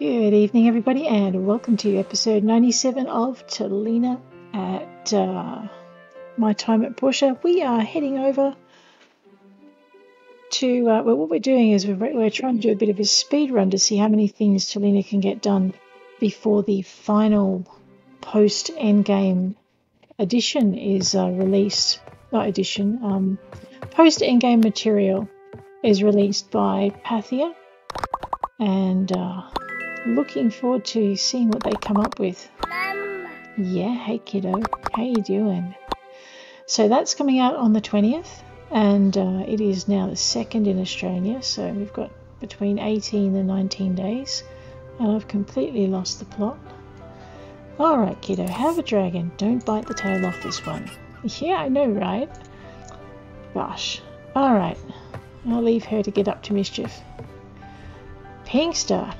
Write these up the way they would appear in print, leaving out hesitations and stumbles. Good evening, everybody, and welcome to episode 97 of Talina at My Time at Portia. We are heading over to, well, what we're doing is we're trying to do a bit of a speed run to see how many things Talina can get done before the final post-endgame edition is released. Not edition, post-endgame material is released by Pathea, and looking forward to seeing what they come up with. Mom. Yeah, hey kiddo, how you doing? So that's coming out on the 20th, and it is now the 2nd in Australia, so we've got between 18 and 19 days, and I've completely lost the plot. Alright kiddo, have a dragon, don't bite the tail off this one. Yeah, I know, right? Gosh. Alright, I'll leave her to get up to mischief. Pinkster!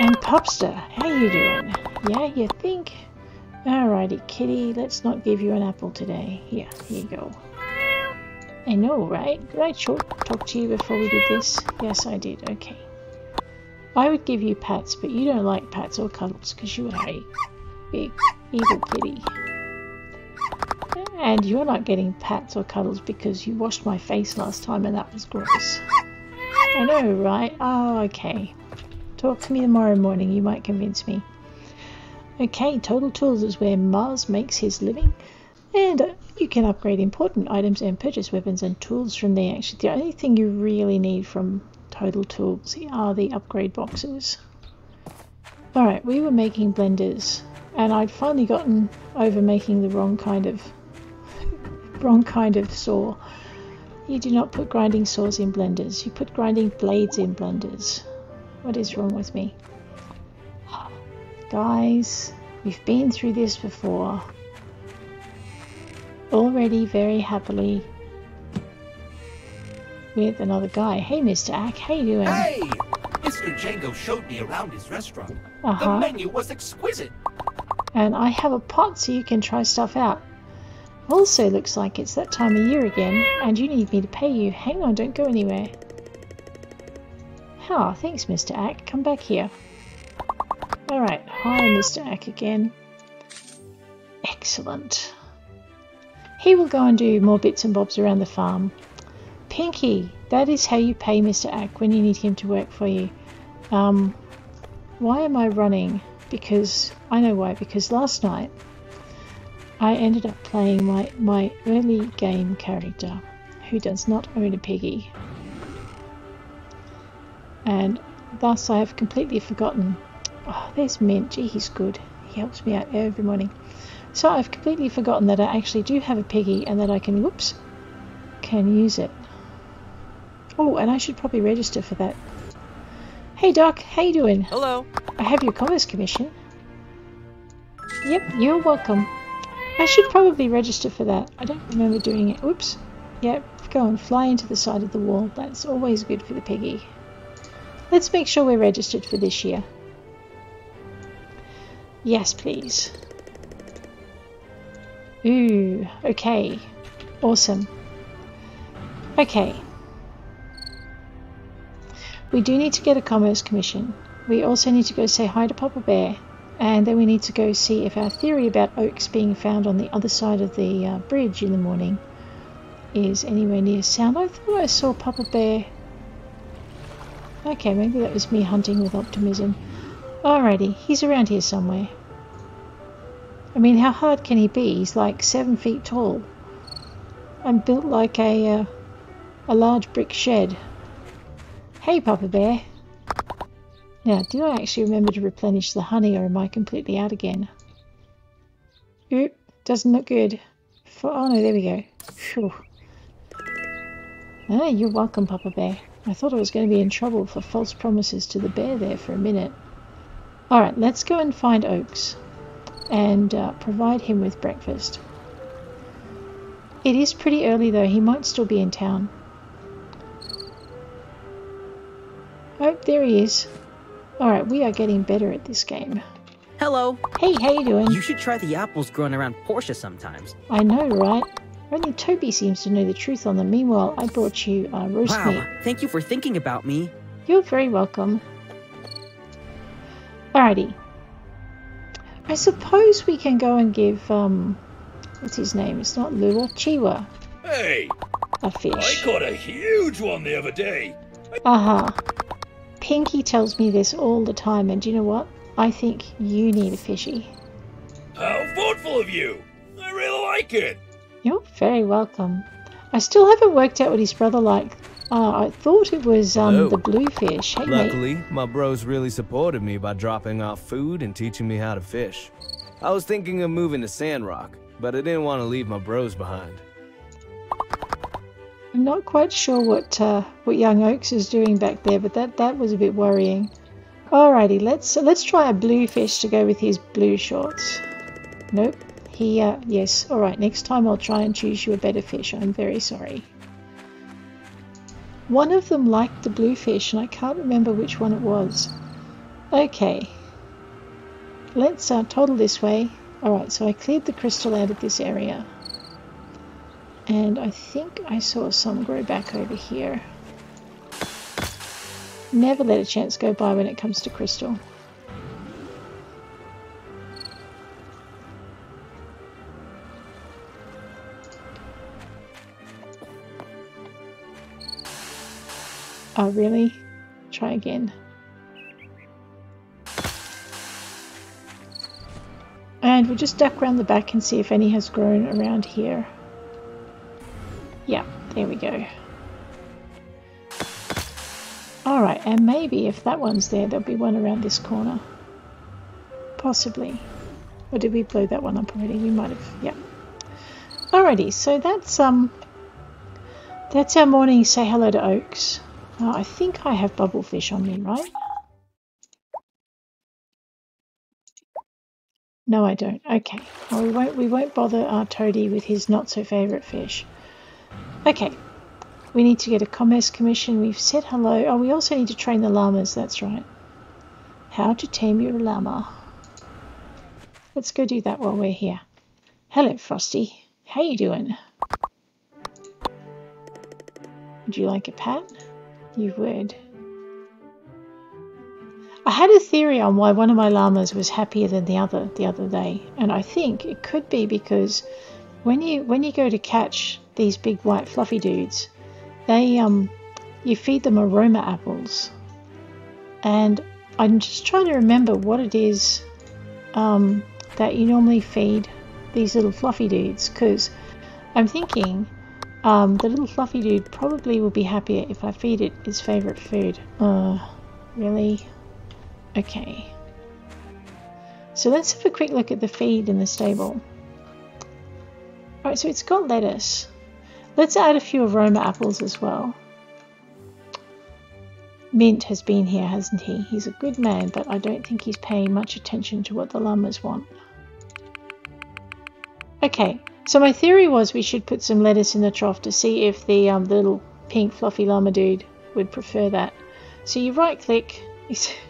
And Popster, how you doing? Yeah, you think? Alrighty, kitty, let's not give you an apple today. Yeah, here you go. I know, right? Did I talk to you before we did this? Yes, I did. Okay. I would give you pats, but you don't like pats or cuddles because you're a big evil kitty. And you're not getting pats or cuddles because you washed my face last time and that was gross. I know, right? Oh, okay. Talk to me tomorrow morning, you might convince me. Okay, Total Tools is where Mars makes his living, and you can upgrade important items and purchase weapons and tools from there. Actually, the only thing you really need from Total Tools are the upgrade boxes. Alright, we were making blenders, and I'd finally gotten over making the wrong kind of saw. You do not put grinding saws in blenders, you put grinding blades in blenders. What is wrong with me? Guys, we've been through this before. Already very happily with another guy. Hey, Mr. Ack, how you doing? Hey! Mr. Django showed me around his restaurant. The menu was exquisite. And I have a pot so you can try stuff out. Also looks like it's that time of year again and you need me to pay you. Hang on, don't go anywhere. Ah, thanks, Mr. Ack. Come back here. Alright, hi, Mr. Ack again. Excellent. He will go and do more bits and bobs around the farm. Pinky, that is how you pay Mr. Ack when you need him to work for you. Why am I running? Because, I know why, because last night I ended up playing my early game character who does not own a piggy. And thus I have completely forgotten. Oh, there's Mint. Gee, he's good. He helps me out every morning. So I've completely forgotten that I actually do have a piggy and that I can, whoops, can use it. Oh, and I should probably register for that. Hey, Doc. How you doing? Hello. I have your Commerce Commission. Yep, you're welcome. I should probably register for that. I don't remember doing it. Whoops. Yep, go and fly into the side of the wall. That's always good for the piggy. Let's make sure we're registered for this year. Yes, please. Ooh, okay. Awesome. Okay. We do need to get a Commerce Commission. We also need to go say hi to Papa Bear. And then we need to go see if our theory about oaks being found on the other side of the bridge in the morning is anywhere near sound. I thought I saw Papa Bear. Okay, maybe that was me hunting with optimism. Alrighty, he's around here somewhere. I mean, how hard can he be? He's like 7 feet tall. I'm built like a large brick shed. Hey, Papa Bear. Now, did I actually remember to replenish the honey, or am I completely out again? Oop, doesn't look good. Oh no, there we go. Phew. Ah, you're welcome, Papa Bear. I thought I was going to be in trouble for false promises to the bear there for a minute. Alright, let's go and find Oaks and provide him with breakfast. It is pretty early though, he might still be in town. Oh, there he is. Alright, we are getting better at this game. Hello. Hey, how you doing? You should try the apples growing around Portia sometimes. I know, right? Only Toby seems to know the truth on them. Meanwhile, I brought you roast meat. Wow, thank you for thinking about me. You're very welcome. Alrighty. I suppose we can go and give, what's his name? It's not Lua, Chiwa. Hey! A fish. I caught a huge one the other day. Pinky tells me this all the time, and do you know what? I think you need a fishy. How thoughtful of you! I really like it! You're very welcome. I still haven't worked out what his brother liked. I thought it was the bluefish. Hey, luckily, mate. My bros really supported me by dropping off food and teaching me how to fish. I was thinking of moving to Sandrock, but I didn't want to leave my bros behind. I'm not quite sure what young Oaks is doing back there, but that was a bit worrying. Alrighty, let's try a bluefish to go with his blue shorts. Nope. He yes. All right. Next time I'll try and choose you a better fish. I'm very sorry. One of them liked the bluefish, and I can't remember which one it was. Okay. Let's toddle this way. Alright, so I cleared the crystal out of this area. And I think I saw some grow back over here. Never let a chance go by when it comes to crystal. Oh, really? Try again. And we'll just duck around the back and see if any has grown around here. Yeah, there we go. Alright, and maybe if that one's there, there'll be one around this corner. Possibly. Or did we blow that one up already? We might have, yeah. Alrighty, so that's our morning say hello to Oaks. I think I have bubblefish on me, right? No, I don't. Okay. Well, we won't bother our Toadie with his not-so-favourite fish. Okay. We need to get a commerce commission. We've said hello. Oh, we also need to train the llamas. That's right. How to tame your llama. Let's go do that while we're here. Hello, Frosty. How you doing? Would you like a pat? You would. I had a theory on why one of my llamas was happier than the other day, and I think it could be because when you go to catch these big white fluffy dudes, they you feed them aroma apples, and I'm just trying to remember what it is that you normally feed these little fluffy dudes, because I'm thinking. The little fluffy dude probably will be happier if I feed it its favourite food. Really? Okay. So let's have a quick look at the feed in the stable. Alright, so it's got lettuce. Let's add a few aroma apples as well. Mint has been here, hasn't he? He's a good man, but I don't think he's paying much attention to what the llamas want. Okay. So my theory was we should put some lettuce in the trough to see if the little pink fluffy llama dude would prefer that. So you right click.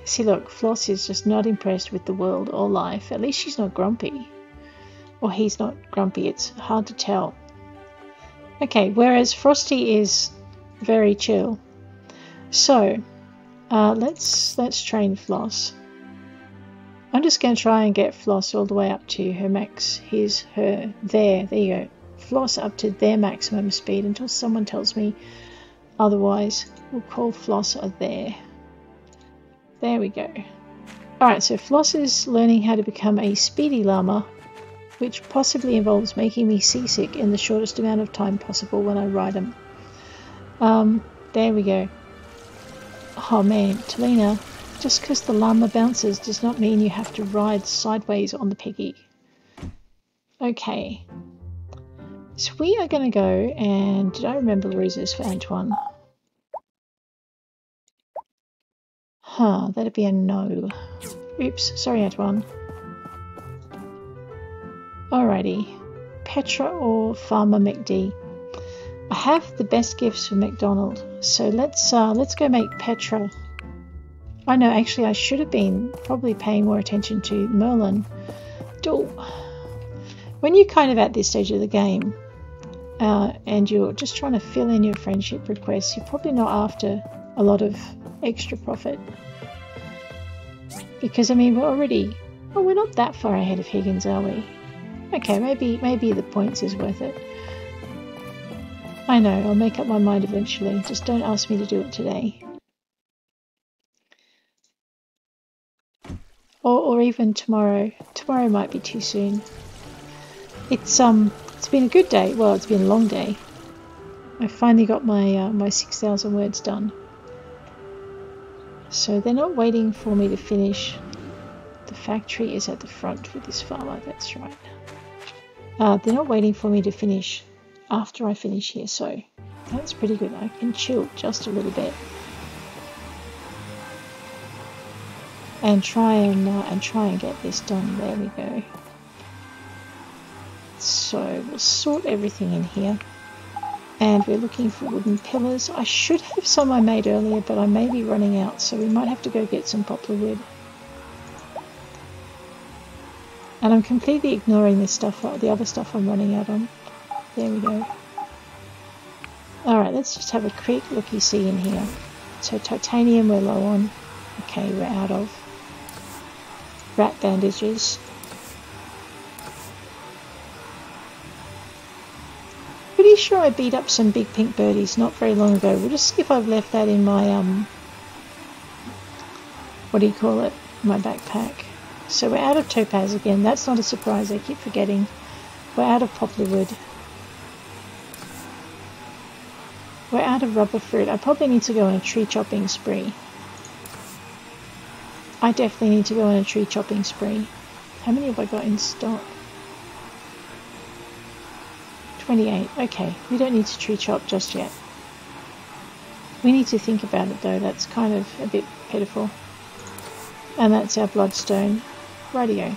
See, look, Floss is just not impressed with the world or life. At least she's not grumpy. Or he's not grumpy. It's hard to tell. Okay, whereas Frosty is very chill. So let's train Floss. I'm just going to try and get Floss all the way up to her max, there you go, Floss up to their maximum speed until someone tells me otherwise. We'll call Floss a there we go. Alright, so Floss is learning how to become a speedy llama, which possibly involves making me seasick in the shortest amount of time possible when I ride him. There we go. Oh man, Talina. Just because the llama bounces does not mean you have to ride sideways on the piggy. Okay. So we are going to go and... Did I remember Louisa's for Antoine? Huh, that'd be a no. Oops, sorry Antoine. Alrighty. Petra or Farmer McD? I have the best gifts for McDonald, so let's go make Petra... I know, actually, I should have been probably paying more attention to Merlin. When you're kind of at this stage of the game and you're just trying to fill in your friendship requests, you're probably not after a lot of extra profit. Because, I mean, we're already... Oh, we're not that far ahead of Higgins, are we? Okay, maybe the points is worth it. I know, I'll make up my mind eventually. Just don't ask me to do it today. Or even tomorrow. Tomorrow might be too soon. It's been a good day. Well, it's been a long day. I finally got my my 6,000 words done. So they're not waiting for me to finish. The factory is at the front with this farmer. That's right. They're not waiting for me to finish after I finish here. So that's pretty good. I can chill just a little bit and try and get this done. There we go. So we'll sort everything in here. And we're looking for wooden pillars. I should have some I made earlier, but I may be running out, so we might have to go get some poplar wood. And I'm completely ignoring this stuff, the other stuff I'm running out on. There we go. Alright, let's just have a quick looky-see in here. So titanium we're low on. Okay, we're out of. Rat bandages. Sure, I beat up some big pink birdies not very long ago. We'll just see if I've left that in my my backpack. So we're out of topaz again. That's not a surprise, I keep forgetting. We're out of poplar wood. We're out of rubber fruit. I probably need to go on a tree chopping spree. I definitely need to go on a tree chopping spree. How many have I got in stock? 28. Okay, we don't need to tree chop just yet. We need to think about it though, that's kind of a bit pitiful. And that's our bloodstone. Rightio.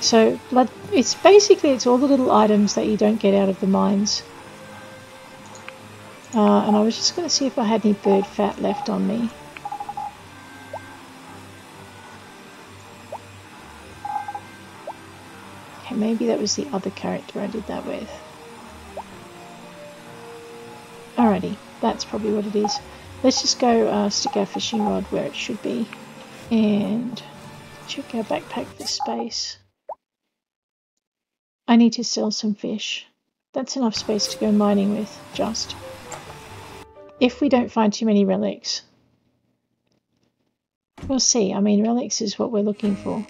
So blood, it's all the little items that you don't get out of the mines. And I was just going to see if I had any bird fat left on me. Maybe that was the other character I did that with. Alrighty, that's probably what it is. Let's just go stick our fishing rod where it should be and check our backpack for space. I need to sell some fish. That's enough space to go mining with, just. If we don't find too many relics. We'll see. I mean, relics is what we're looking for.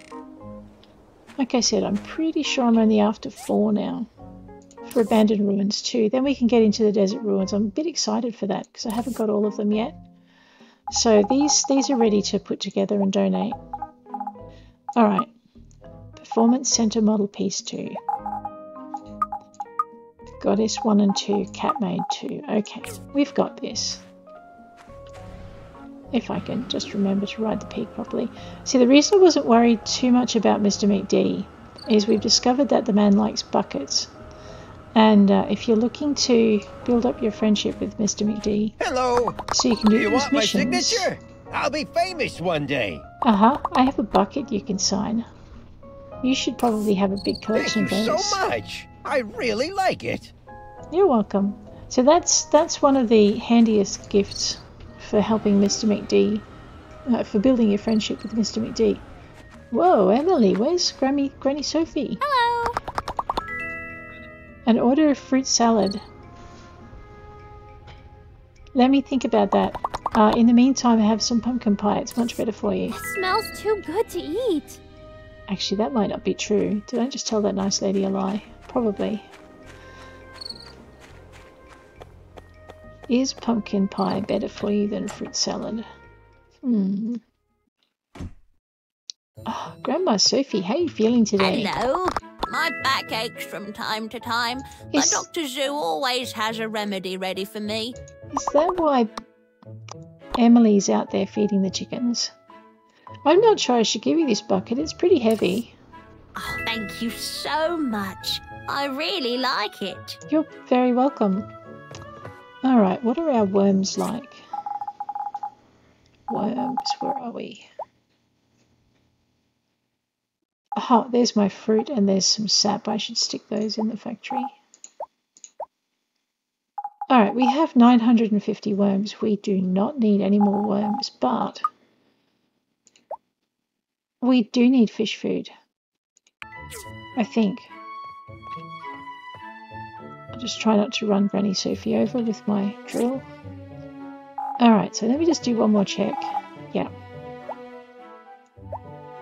Like I said, I'm pretty sure I'm only after 4 now for Abandoned Ruins 2. Then we can get into the Desert Ruins. I'm a bit excited for that because I haven't got all of them yet. So these are ready to put together and donate. Alright, Performance Center Model Piece 2. Goddess 1 and 2, Catmaid 2. Okay, we've got this. If I can just remember to ride the peak properly. See, the reason I wasn't worried too much about Mr. McD is we've discovered that the man likes buckets. And if you're looking to build up your friendship with Mr. McD... Hello! So you can do these missions. My signature? I'll be famous one day! Uh-huh. I have a bucket you can sign. You should probably have a big collection of those. Thank you so much! I really like it! You're welcome. So that's one of the handiest gifts for helping Mr. McD, for building your friendship with Mr. McD. Whoa, Emily, where's Granny Sophie? Hello! An order of fruit salad. Let me think about that. In the meantime, have some pumpkin pie. It's much better for you. It smells too good to eat. Actually, that might not be true. Did I just tell that nice lady a lie? Probably. Is pumpkin pie better for you than fruit salad? Hmm. Oh, Grandma Sophie, how are you feeling today? Hello. My back aches from time to time, but Dr. Zoo always has a remedy ready for me. Is that why Emily's out there feeding the chickens? I'm not sure I should give you this bucket. It's pretty heavy. Oh, thank you so much. I really like it. You're very welcome. Alright, what are our worms like? Worms, where are we? Oh, there's my fruit and there's some sap. I should stick those in the factory. Alright, we have 950 worms. We do not need any more worms, but We do need fish food, I think. I'll just try not to run Granny Sophie over with my drill. Alright, so let me just do one more check. Yeah.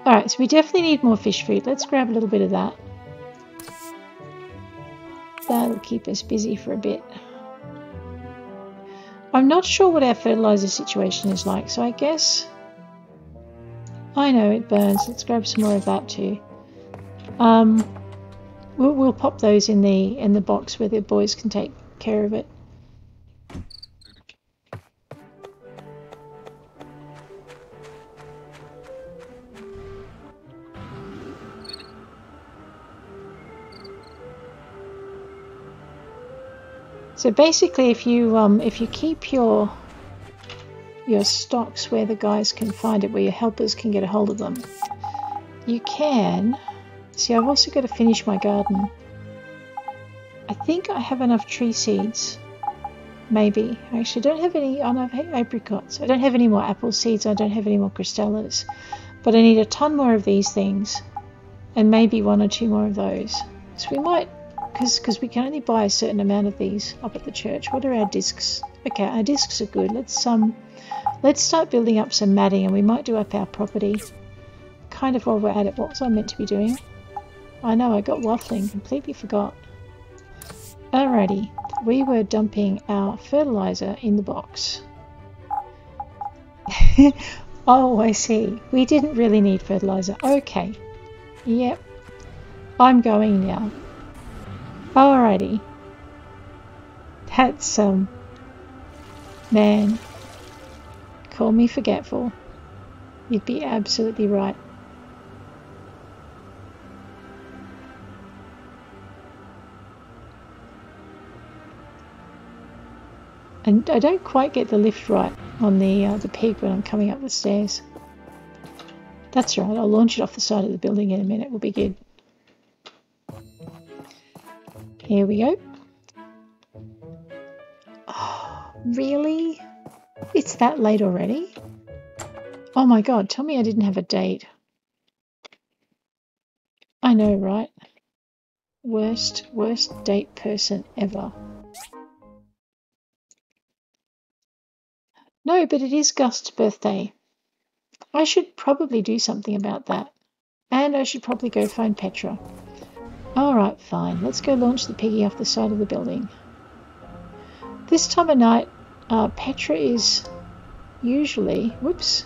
Alright, so we definitely need more fish food. Let's grab a little bit of that. That'll keep us busy for a bit. I'm not sure what our fertilizer situation is like, so I guess... I know, it burns. Let's grab some more of that too. We'll pop those in the box where the boys can take care of it. So basically, if you keep your stocks where the guys can find it, where your helpers can get a hold of them, you can. See, I've also got to finish my garden. I think I have enough tree seeds. Maybe. I actually don't have any. I don't have apricots. I don't have any more apple seeds. I don't have any more crustellas. But I need a ton more of these things, and maybe one or two more of those. So we might. Because we can only buy a certain amount of these up at the church. What are our discs? Okay, our discs are good. Let's start building up some matting, and we might do up our property. Kind of while we're at it. What was I meant to be doing? I know, I got waffling. Completely forgot. Alrighty. We were dumping our fertilizer in the box. Oh, I see. We didn't really need fertilizer. Okay. Yep. I'm going now. Alrighty. That's, man, call me forgetful. You'd be absolutely right. And I don't quite get the lift right on the pig when I'm coming up the stairs. That's right, I'll launch it off the side of the building in a minute. We'll be good. Here we go. Oh, really? It's that late already? Oh my god, tell me I didn't have a date. I know, right? Worst date person ever. No, but it is Gust's birthday. I should probably do something about that. And I should probably go find Petra. Alright, fine. Let's go launch the piggy off the side of the building. This time of night, Petra is usually, whoops,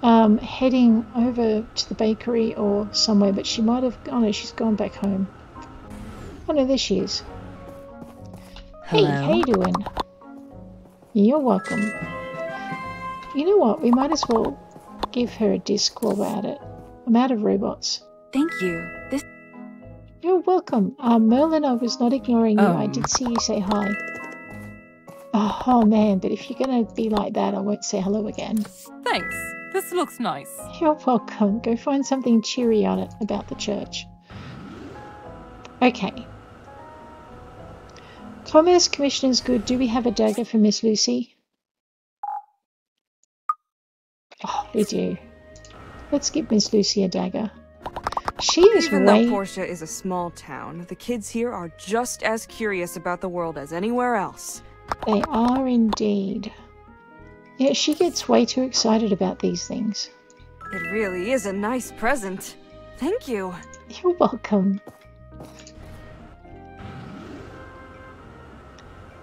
heading over to the bakery or somewhere, but she might have, oh no, she's gone back home. Oh no, there she is. Hello. Hey, how you doing? You're welcome. You know what, we might as well give her a disc while we're at it. I'm out of robots. Thank you. This... You're welcome. Merlin, I was not ignoring you. I did see you say hi. Oh man, but if you're going to be like that, I won't say hello again. Thanks. This looks nice. You're welcome. Go find something cheery on it about the church. Okay. Commerce Commission is good. Do we have a dagger for Miss Lucy? Oh, we do. Let's give Miss Lucy a dagger. She is Even though Portia is a small town, the kids here are just as curious about the world as anywhere else. They are indeed. Yeah, she gets way too excited about these things. It really is a nice present. Thank you. You're welcome.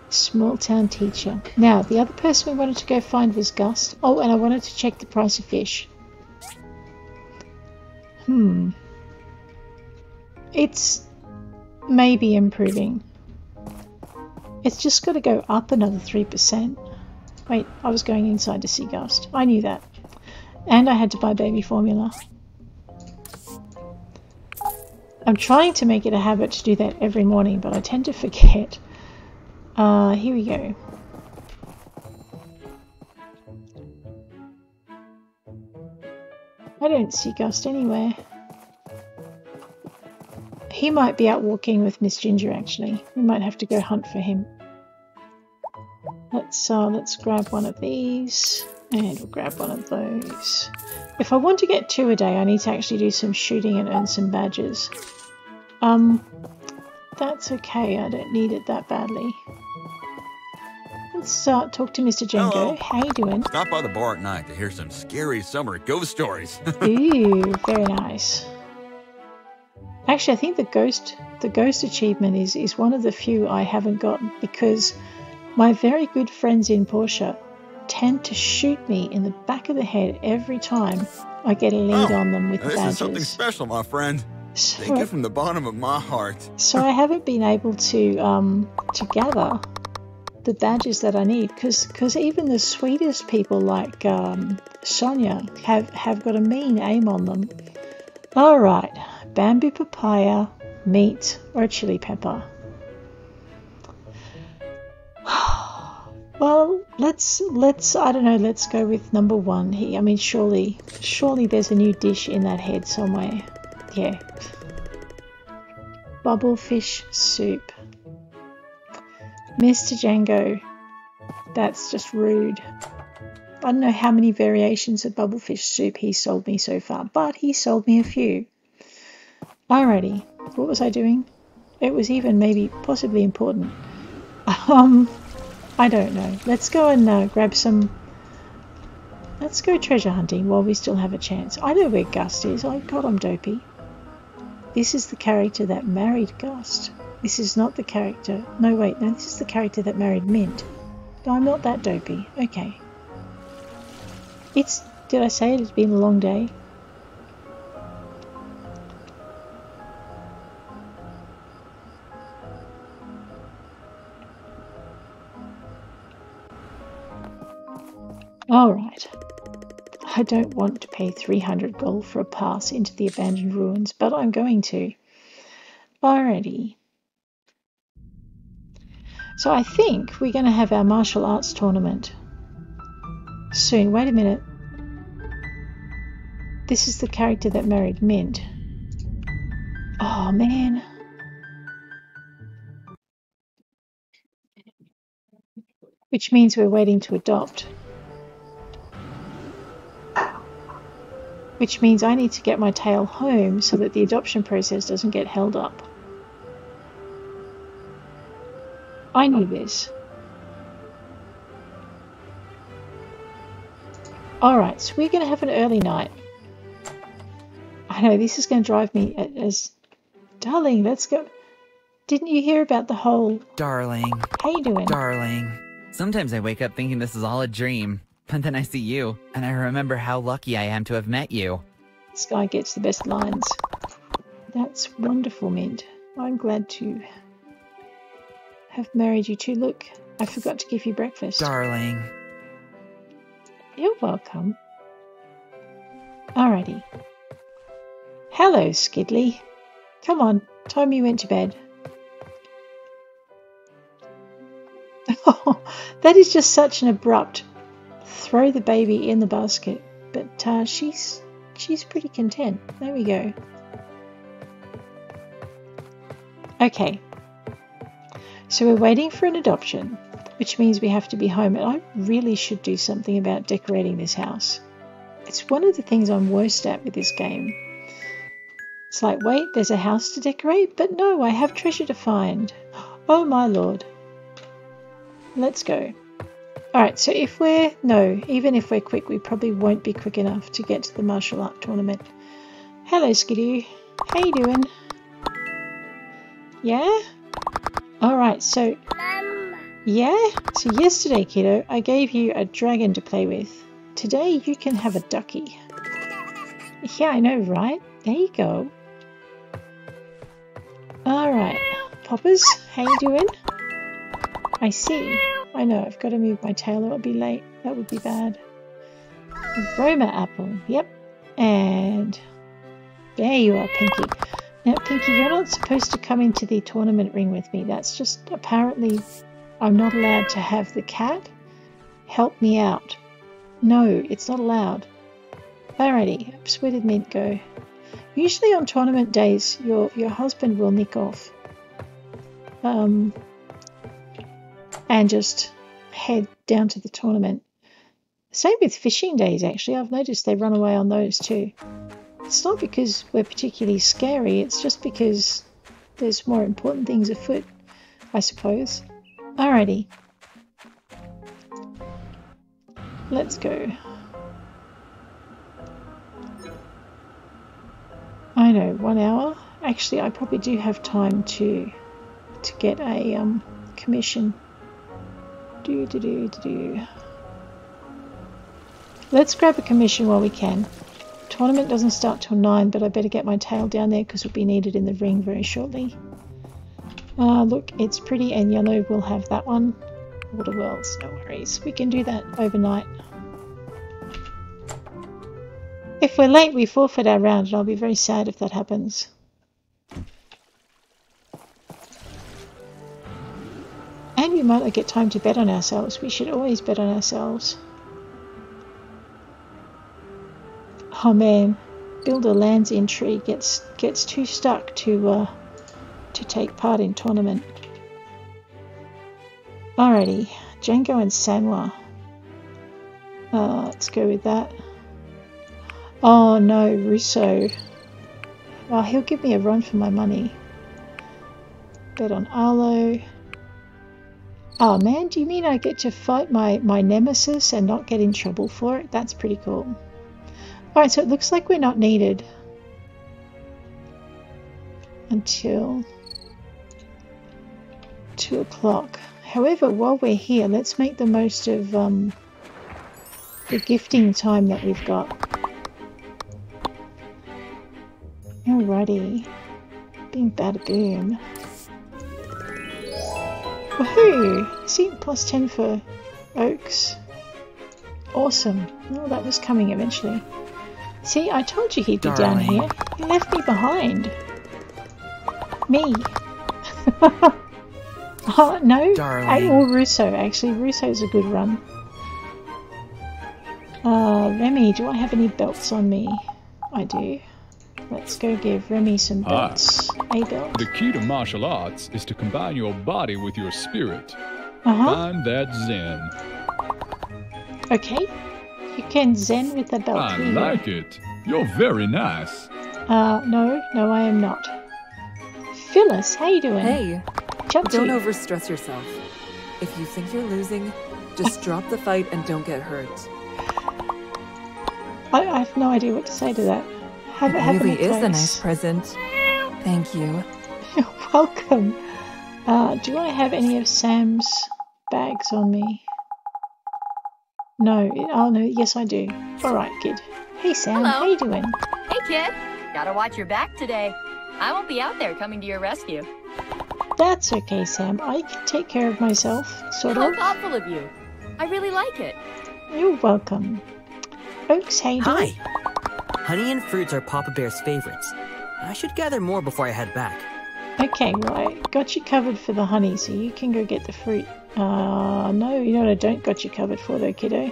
Small town teacher. Now, the other person we wanted to go find was Gust. Oh, and I wanted to check the price of fish. It's maybe improving. It's just got to go up another 3%. Wait, I was going inside to see Gust. I knew that. And I had to buy baby formula. I'm trying to make it a habit to do that every morning, but I tend to forget. Here we go. I don't see Gust anywhere. He might be out walking with Miss Ginger, actually. We might have to go hunt for him. Let's grab one of these And we'll grab one of those. If I want to get 2 a day, I need to actually do some shooting and earn some badges. That's okay, I don't need it that badly. Let's talk to Mr. Django. Hello. How you doing? Stop by the bar at night to hear some scary summer ghost stories. Ooh, very nice. Actually, I think the ghost achievement is one of the few I haven't gotten, because my very good friends in Portia tend to shoot me in the back of the head every time I get a lead on them with the badges. This is something special, my friend. Thank you from the bottom of my heart. So I haven't been able to gather the badges that I need, because even the sweetest people like Sonia have got a mean aim on them. All right, bamboo papaya, meat, or a chili pepper. Well, let's go with number 1 here. I mean, surely there's a new dish in that head somewhere. Yeah. Bubblefish soup. Mr. Django, that's just rude. I don't know how many variations of bubblefish soup he sold me so far, but he sold me a few. Alrighty, what was I doing? It was even maybe possibly important. I don't know. Let's go and grab some... Let's go treasure hunting while we still have a chance. I know where Gust is. Oh God, I'm dopey. This is the character that married Gust. This is not the character... No, wait. No, this is the character that married Mint. No, I'm not that dopey. Okay. It's... Did I say it? It's been a long day. Alright. I don't want to pay 300 gold for a pass into the Abandoned Ruins, but I'm going to. Alrighty. So I think we're going to have our martial arts tournament soon. Wait a minute. This is the character that married Mint. Oh, man. Which means we're waiting to adopt. Which means I need to get my tail home so that the adoption process doesn't get held up. I knew this. Alright, so we're going to have an early night. I know, this is going to drive me as... Darling, let's go... Didn't you hear about the whole... Darling. How you doing? Darling. Sometimes I wake up thinking this is all a dream. But then I see you, and I remember how lucky I am to have met you. This guy gets the best lines. That's wonderful, Mint. I'm glad to have married you too. Look, I forgot to give you breakfast. Darling. You're welcome. Alrighty. Hello, Skidley. Come on, time you went to bed. Oh, that is just such an abrupt... Throw the baby in the basket, but she's pretty content. There we go. Okay, so we're waiting for an adoption, which means we have to be home, and I really should do something about decorating this house. It's one of the things I'm worst at with this game. It's like, wait, there's a house to decorate, but no, I have treasure to find. Oh my lord. Let's go. Alright, so if we're... No, even if we're quick, we probably won't be quick enough to get to the martial art tournament. Hello, Skidoo. How you doing? Yeah? Alright, so... Yeah? So yesterday, kiddo, I gave you a dragon to play with. Today, you can have a ducky. Yeah, I know, right? There you go. Alright. Poppers, how you doing? I see. I know, I've got to move my tail or I'll be late. That would be bad. Roma apple, yep. And there you are, Pinky. Now, Pinky, you're not supposed to come into the tournament ring with me. That's just apparently I'm not allowed to have the cat help me out. No, it's not allowed. Alrighty, oops, where did Mint go? Usually on tournament days, your husband will nick off. And just head down to the tournament. Same with fishing days, actually. I've noticed they run away on those too. It's not because we're particularly scary, it's just because there's more important things afoot, I suppose. Alrighty. Let's go. I know, 1 hour. Actually, I probably do have time to get a commission. Let's grab a commission while we can. Tournament doesn't start till 9, but I better get my tail down there because it'll be needed in the ring very shortly. Look, it's pretty and yellow. We'll have that one. Water wells, no worries. We can do that overnight. If we're late, we forfeit our round, and I'll be very sad if that happens. And we might not get time to bet on ourselves. We should always bet on ourselves. Oh man, builder lands intrigue gets too stuck to take part in tournament. Alrighty, Django and Sanwa. Let's go with that. Oh no, Russo. Well, he'll give me a run for my money. Bet on Arlo. Oh man, do you mean I get to fight my nemesis and not get in trouble for it? That's pretty cool. Alright, so it looks like we're not needed until 2 o'clock. However, while we're here, let's make the most of the gifting time that we've got. Alrighty. Bing bada boom. Woohoo! See, plus 10 for Oaks. Awesome. Oh, that was coming eventually. See, I told you he'd be down here. He left me behind. Me. Oh, no. Or Russo, actually. Russo's a good run. Remy, do I have any belts on me? I do. Let's go give Remy some belts. Hi. A belt. The key to martial arts is to combine your body with your spirit. Find that zen. Okay. You can zen with a belt. I like it. You're very nice. No, I am not. Phyllis, how you doing? Hey. Don't overstress yourself. If you think you're losing, just drop the fight and don't get hurt. I have no idea what to say to that. It really is a nice present. Thank you. You're welcome. Do I have any of Sam's bags on me? No. Oh, no. Yes, I do. All right, kid. Hey, Sam. Hello. How you doing? Hey, kid. Gotta watch your back today. I won't be out there coming to your rescue. That's okay, Sam. I can take care of myself, sort of. How thoughtful of you. I really like it. You're welcome. Oaks, hey. Hi. Honey and fruits are Papa Bear's favorites. I should gather more before I head back. Okay, well, I got you covered for the honey, so you can go get the fruit. No, you know what I don't got you covered for, though, kiddo?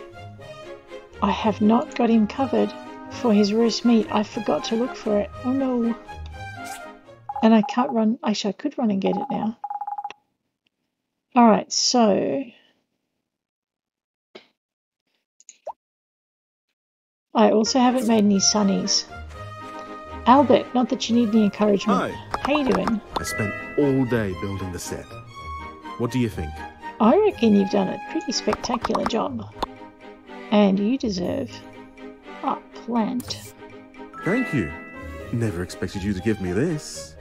I have not got him covered for his roast meat. I forgot to look for it. Oh, no. And I can't run. Actually, I could run and get it now. All right, so... I also haven't made any sunnies. Albert, not that you need any encouragement. Hi. How you doing? I spent all day building the set. What do you think? I reckon you've done a pretty spectacular job. And you deserve a plant. Thank you. Never expected you to give me this.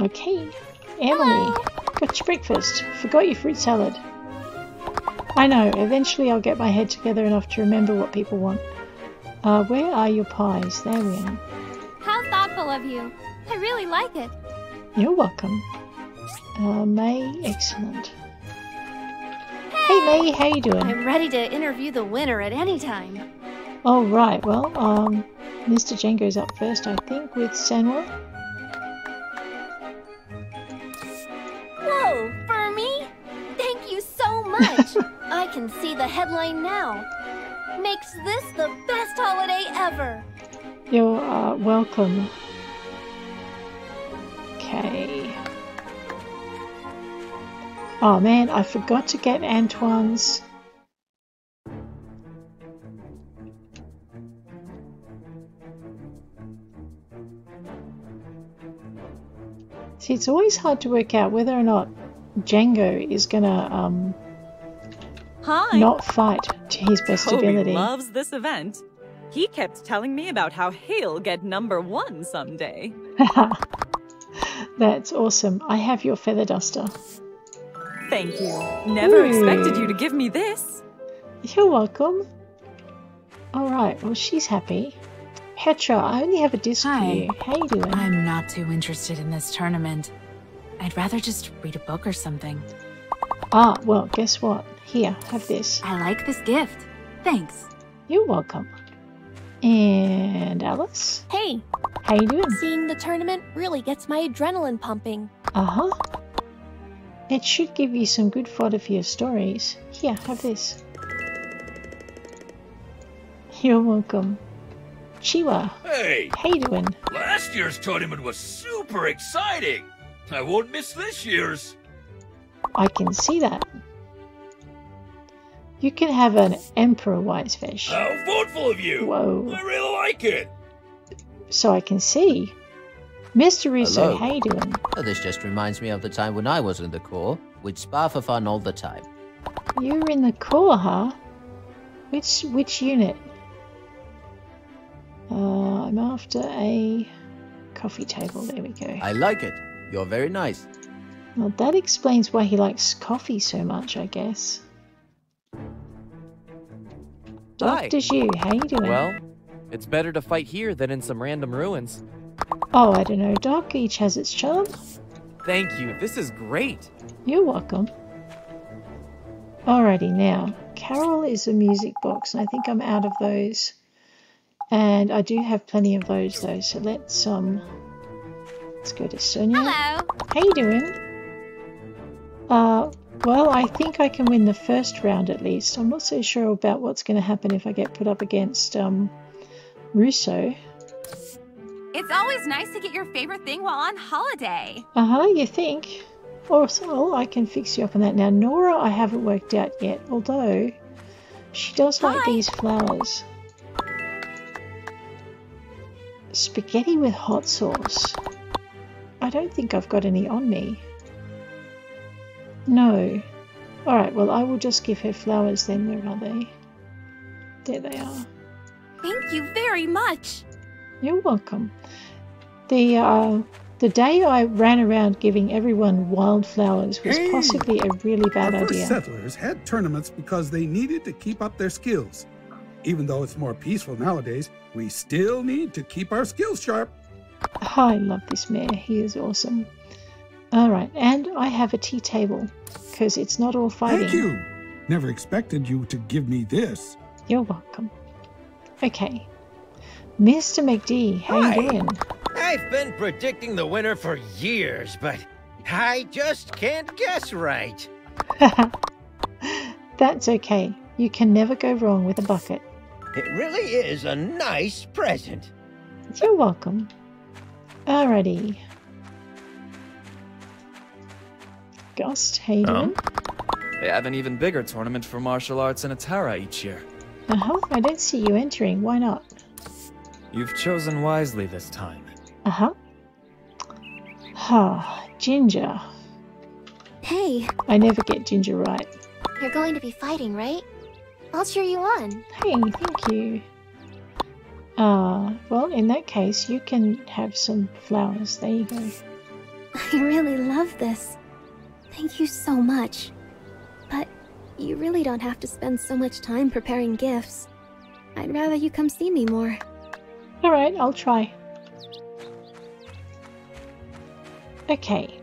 Okay. Emily, got your breakfast. Forgot your fruit salad. I know, eventually I'll get my head together enough to remember what people want. Where are your pies? There we are. How thoughtful of you. I really like it. You're welcome. May, excellent. Hey May, how you doing? I'm ready to interview the winner at any time. All right, well, Mr. Django's up first, I think, with Senwa. Whoa, for me? Thank you so much. I can see the headline now. Makes this the best holiday ever. You're welcome. Okay. Oh man, I forgot to get Antoine's It's always hard to work out whether or not Django is gonna not fight to his best ability. Toby loves this event. He kept telling me about how he'll get #1 someday. That's awesome. I have your feather duster. Thank you. Never expected you to give me this. You're welcome. Alright, well she's happy. Petra, I only have a disc for you. How you doing? I'm not too interested in this tournament. I'd rather just read a book or something. Ah, well, guess what? Here, have this. I like this gift. Thanks. You're welcome. And Alice? Hey. How you doing? Seeing the tournament really gets my adrenaline pumping. Uh-huh. It should give you some good fodder for your stories. Here, have this. You're welcome. Chiwa. Hey. How you doing? Last year's tournament was super exciting. I won't miss this year's. I can see that. You can have an emperor whitefish. How thoughtful of you! Whoa. I really like it. So I can see. Mr. Russo, how you doing? Oh, this just reminds me of the time when I was in the Corps. We'd spar for fun all the time. You were in the Corps, huh? Which unit? I'm after a coffee table. There we go. I like it. You're very nice. Well, that explains why he likes coffee so much, I guess. Dr. Zhu, how you doing? Well, it's better to fight here than in some random ruins. Oh, I don't know, Doc. Each has its charm. Thank you. This is great. You're welcome. Alrighty, now. Carol is a music box, and I think I'm out of those. And I do have plenty of those though, so let's go to Sonia. Hello. How you doing? Well, I think I can win the first round at least. I'm not so sure about what's going to happen if I get put up against Russo. It's always nice to get your favorite thing while on holiday. You think? Also, I can fix you up on that now. Nora, I haven't worked out yet, although she does like these flowers. Spaghetti with hot sauce. I don't think I've got any on me. No. Alright, well I will just give her flowers then. Where are they? There they are. Thank you very much. You're welcome. The day I ran around giving everyone wildflowers was possibly a really bad idea. Settlers had tournaments because they needed to keep up their skills. Even though it's more peaceful nowadays, we still need to keep our skills sharp. I love this mayor. He is awesome. Alright, and I have a tea table, because it's not all fighting. Thank you! Never expected you to give me this. You're welcome. Okay. Mr. McD, how you doing? I've been predicting the winner for years, but I just can't guess right. That's okay. You can never go wrong with a bucket. It really is a nice present. You're welcome. Alrighty. Ghost, how you doing? They have an even bigger tournament for martial arts in Atara each year. I don't see you entering. Why not? You've chosen wisely this time. Ginger. Hey. I never get Ginger right. You're going to be fighting, right? I'll cheer you on. Hey, thank you. Well, in that case, you can have some flowers. There you go. I really love this. Thank you so much. But you really don't have to spend so much time preparing gifts. I'd rather you come see me more. Alright, I'll try. Okay.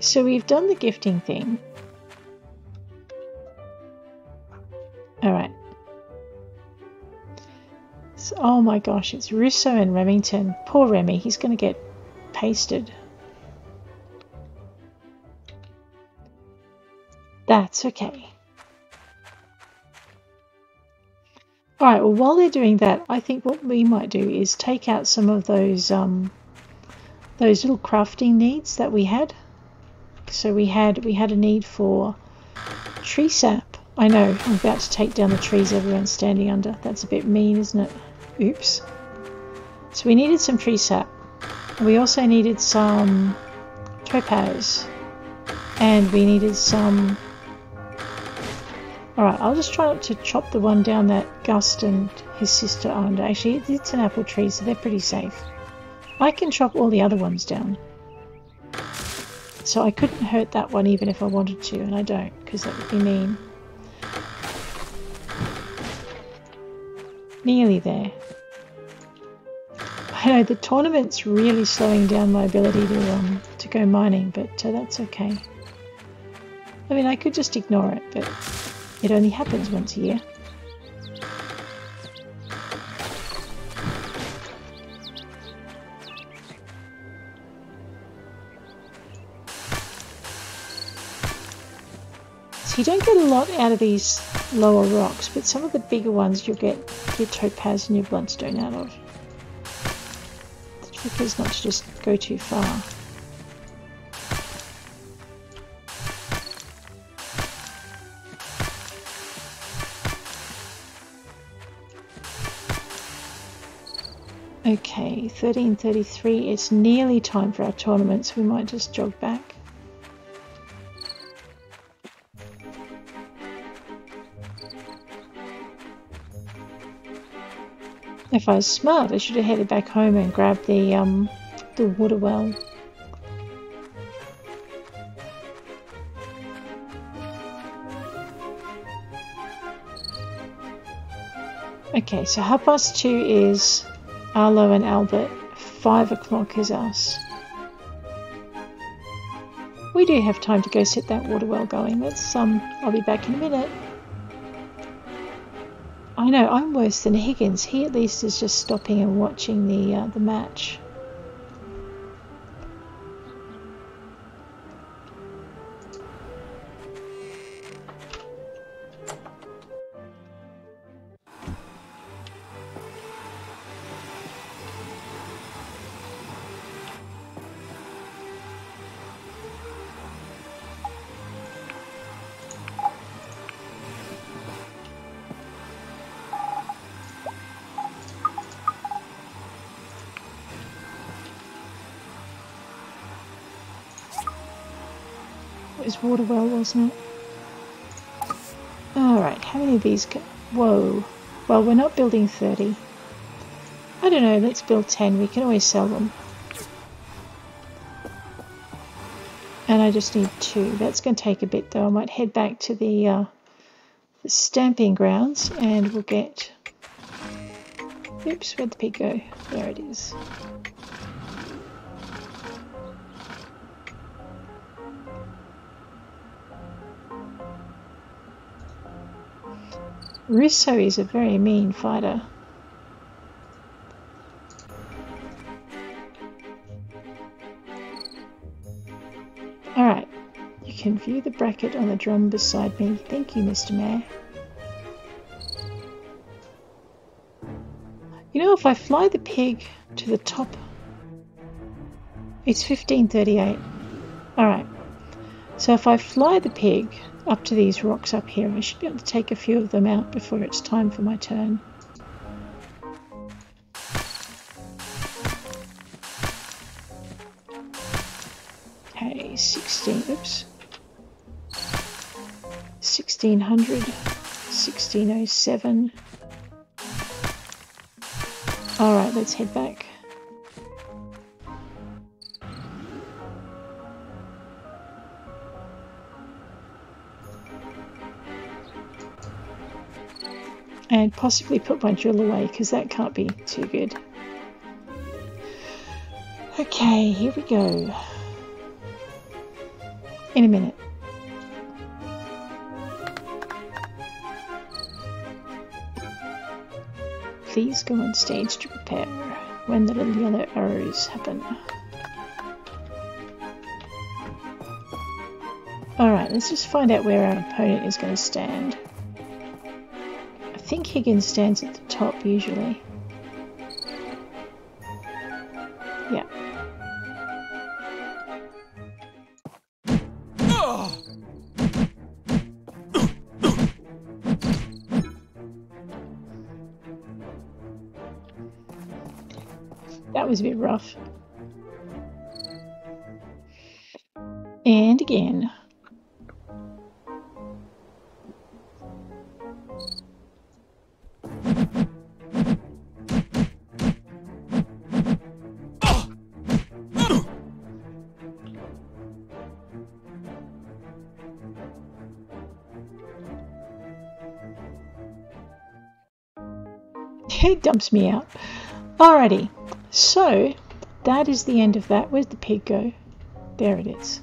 So we've done the gifting thing. Alright. So, oh my gosh, it's Russo and Remington. Poor Remy, he's going to get pasted. That's okay. Alright, well while they're doing that, I think what we might do is take out some of those little crafting needs that we had. So we had a need for tree sap. I know, I'm about to take down the trees everyone's standing under. That's a bit mean, isn't it? Oops. So we needed some tree sap. We also needed some topaz. And we needed some... Alright, I'll just try not to chop the one down that Gust and his sister owned. Actually, it's an apple tree, so they're pretty safe. I can chop all the other ones down. So I couldn't hurt that one even if I wanted to, and I don't, because that would be mean. Nearly there. I know the tournament's really slowing down my ability to go mining, but that's okay. I mean, I could just ignore it, but it only happens once a year. You don't get a lot out of these lower rocks, but some of the bigger ones you'll get your topaz and your bloodstone out of. The trick is not to just go too far. Okay, 1333, it's nearly time for our tournament, so we might just jog back. If I was smart, I should have headed back home and grabbed the water well. Okay, so 2:30 is Arlo and Albert. 5 o'clock is us. We do have time to go set that water well going. Let's I'll be back in a minute. I know, I'm worse than Higgins. He at least is just stopping and watching the match. Water well, wasn't it? Alright, how many of these can... Whoa. Well, we're not building 30. I don't know, let's build 10. We can always sell them. And I just need 2. That's going to take a bit, though. I might head back to the stamping grounds and we'll get... Oops, where'd the pig go? There it is. Russo is a very mean fighter. Alright, you can view the bracket on the drum beside me. Thank you, Mr. Mayor. You know, if I fly the pig to the top, it's 1538. Alright, so if I fly the pig up to these rocks up here, I should be able to take a few of them out before it's time for my turn. Okay, 1600, 1607. Alright, let's head back. And possibly put my drill away, because that can't be too good. Okay, here we go. In a minute. Please go on stage to prepare when the little yellow arrows happen. Alright, let's just find out where our opponent is going to stand. I think Higgins stands at the top usually. Yeah. That was a bit rough. again. He dumps me out. Alrighty, so that is the end of that. Where's the pig go? There it is.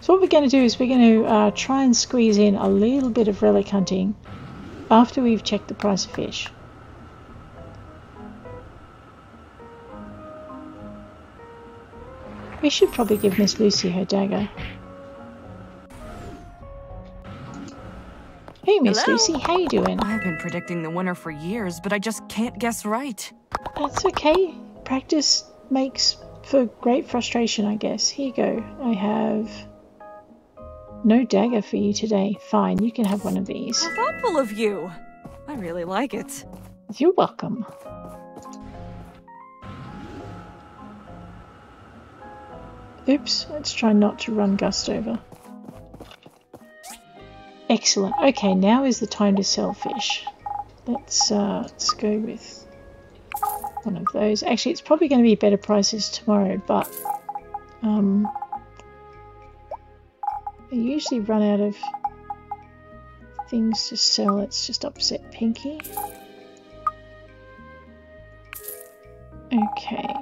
So what we're going to do is we're going to try and squeeze in a little bit of relic hunting after we've checked the price of fish. We should probably give Miss Lucy her dagger. Hey, Miss Lucy, how you doing? I've been predicting the winner for years, but I just can't guess right. That's okay. Practice makes for great frustration, I guess. Here you go. I have no dagger for you today. Fine, you can have one of these. How thoughtful of you. I really like it. You're welcome. Oops, let's try not to run Gust over. Excellent. Okay, now is the time to sell fish. Let's go with one of those. Actually, it's probably going to be better prices tomorrow, but I usually run out of things to sell. Let's just upset Pinky. Okay.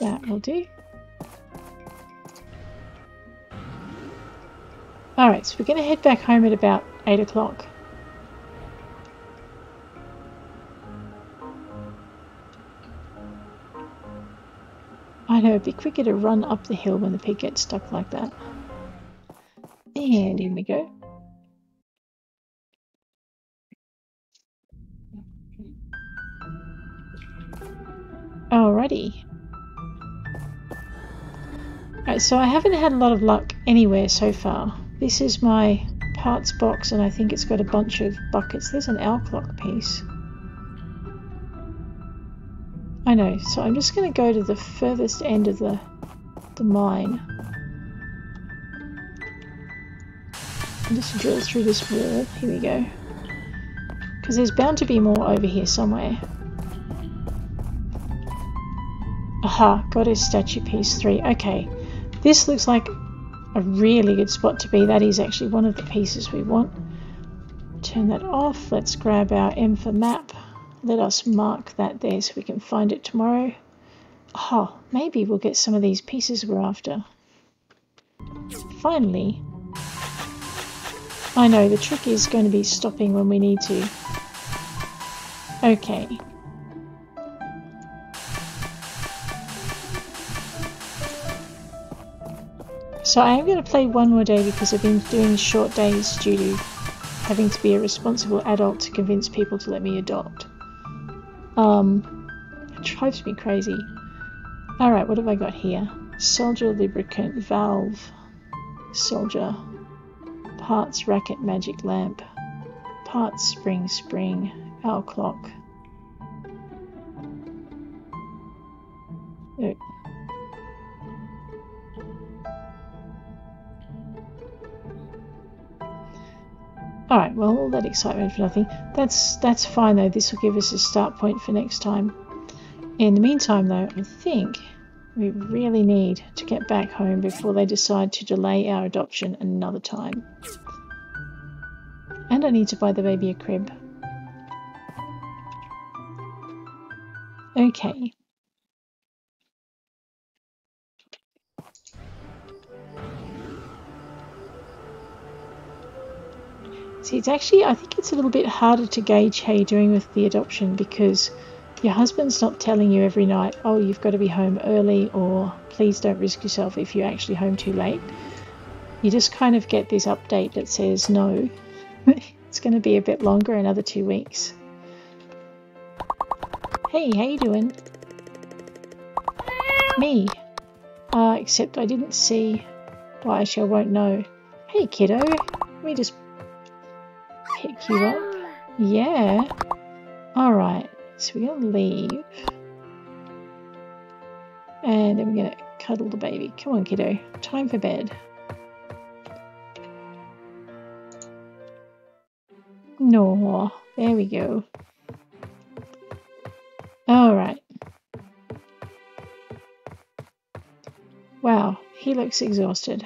That will do. Alright, so we're going to head back home at about 8 o'clock. I know, it'd be quicker to run up the hill when the pig gets stuck like that. And in we go. Alrighty. Alright, so I haven't had a lot of luck anywhere so far. This is my parts box, and I think it's got a bunch of buckets. There's an owl clock piece. I know, so I'm just going to go to the furthest end of the mine. And just drill through this wall. Here we go. Because there's bound to be more over here somewhere. Aha, Goddess Statue Piece 3. Okay, this looks like a really good spot to be. That is actually one of the pieces we want. Turn that off. Let's grab our M for map. Let us mark that there so we can find it tomorrow. Oh, maybe we'll get some of these pieces we're after. Finally. I know, the trick is going to be stopping when we need to. Okay. So I am going to play one more day because I've been doing short days due to having to be a responsible adult to convince people to let me adopt. It drives me crazy. Alright, what have I got here? Soldier, lubricant, valve, soldier, parts, racket, magic lamp, parts, spring, spring, owl clock. Nope. Alright, well, all that excitement for nothing. That's fine, though. This will give us a start point for next time. In the meantime, though, I think we really need to get back home before they decide to delay our adoption another time. And I need to buy the baby a crib. Okay. See, it's actually, I think it's a little bit harder to gauge how you're doing with the adoption because your husband's not telling you every night, oh, you've got to be home early, or please don't risk yourself if you're actually home too late. You just kind of get this update that says, no, it's going to be a bit longer, another 2 weeks. Hey, how you doing? Me. Except I didn't see, well, actually I won't know. Hey, kiddo, let me just pick you up. Yeah. Alright, so we're going to leave. And then we're going to Cuddle the baby. Come on, kiddo. Time for bed. No, there we go. All right. Wow, he looks exhausted.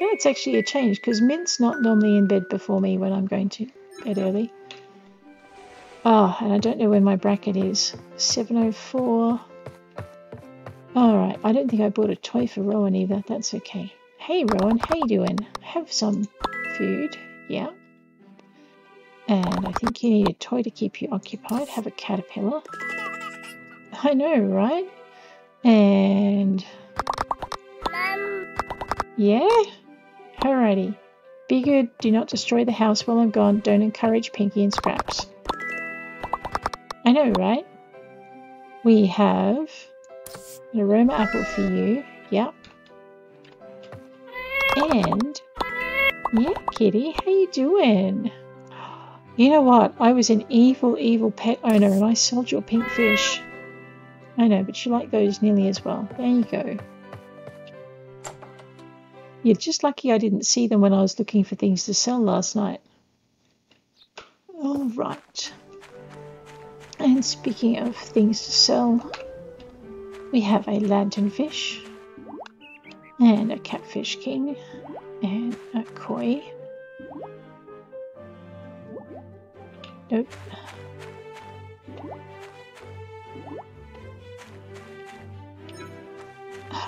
That's actually a change because Mint's not normally in bed before me when I'm going to bed early. Oh, and I don't know where my bracket is. 704. Alright, I don't think I bought a toy for Rowan either. That's okay. Hey Rowan, how you doing? Have some food. Yeah. And I think you need a toy to keep you occupied. Have a caterpillar. I know, right? And... yeah? Alrighty. Be good. Do not destroy the house while I'm gone. Don't encourage Pinky and Scraps. I know, right? We have an aroma apple for you. Yep. And... yeah, kitty. How you doing? You know what? I was an evil, evil pet owner and I sold your pink fish. I know, but you like those nearly as well. There you go. You're just lucky I didn't see them when I was looking for things to sell last night. All right. And speaking of things to sell, we have a lanternfish and a catfish king and a koi. Nope.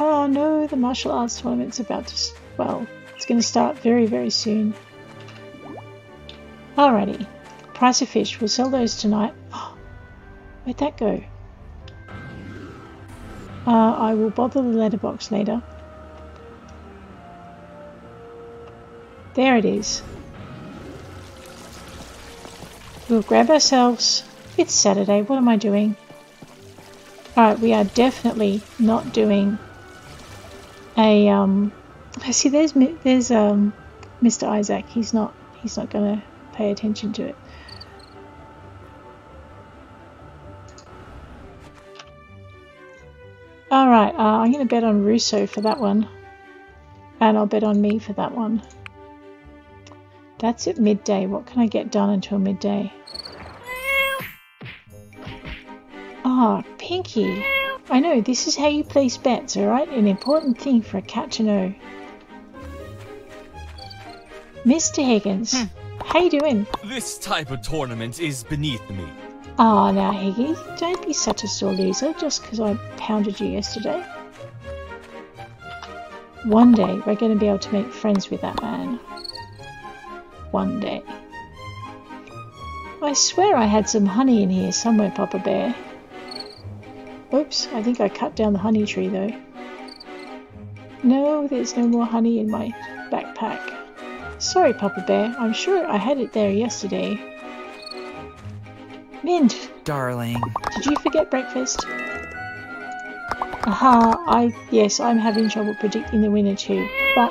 Oh no, the martial arts tournament's about to, well, it's going to start very, very soon. Alrighty. Price of fish. We'll sell those tonight. Where'd that go? I will bother the letterbox later. There it is. We'll grab ourselves. It's Saturday. What am I doing? Alright, we are definitely not doing a, see there's Mr. Isaac. He's not going to pay attention to it. Alright, I'm going to bet on Russo for that one. And I'll bet on me for that one. That's at midday. What can I get done until midday? Ah, oh, Pinky. I know, this is how you place bets, alright? An important thing for a cat to know. Mr. Higgins, how you doing? This type of tournament is beneath me. Ah, now Higgy, don't be such a sore loser just because I pounded you yesterday. One day we're going to be able to make friends with that man. One day. I swear I had some honey in here somewhere, Papa Bear. Oops, I think I cut down the honey tree though. No, there's no more honey in my backpack. Sorry, Papa Bear, I'm sure I had it there yesterday. Mint! Darling. Did you forget breakfast? Aha, yes, I'm having trouble predicting the winner too, but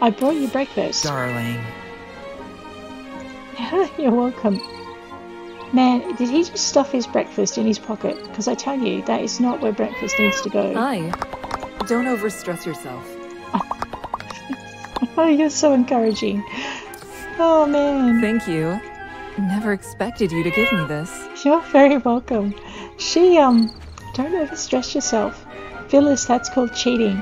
I brought you breakfast. Darling. You're welcome. Man, did he just stuff his breakfast in his pocket? Because I tell you, that is not where breakfast needs to go. Aye. Don't overstress yourself. Oh, you're so encouraging. Oh, man. Thank you. Never expected you to give me this. You're very welcome. She, don't overstress yourself. Phyllis, that's called cheating.